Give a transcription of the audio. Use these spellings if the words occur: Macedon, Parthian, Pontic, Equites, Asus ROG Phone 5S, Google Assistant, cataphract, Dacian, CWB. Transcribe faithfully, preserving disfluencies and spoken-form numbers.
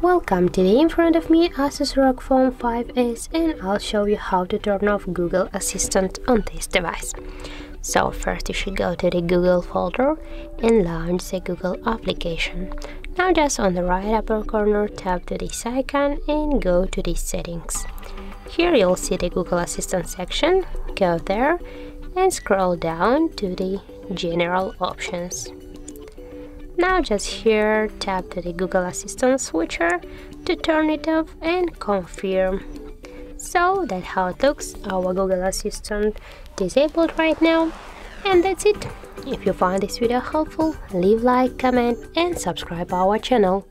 Welcome. Today in front of me Asus R O G Phone five S, and I'll show you how to turn off Google Assistant on this device. So first you should go to the Google folder and launch the Google application. Now just on the right upper corner tap to this icon and go to the settings. Here you'll see the Google Assistant section, go there and scroll down to the general options. Now just here tap to the Google Assistant switcher to turn it off and confirm. So that's how it looks, our Google Assistant disabled right now. And that's it. If you found this video helpful, leave like, comment and subscribe our channel.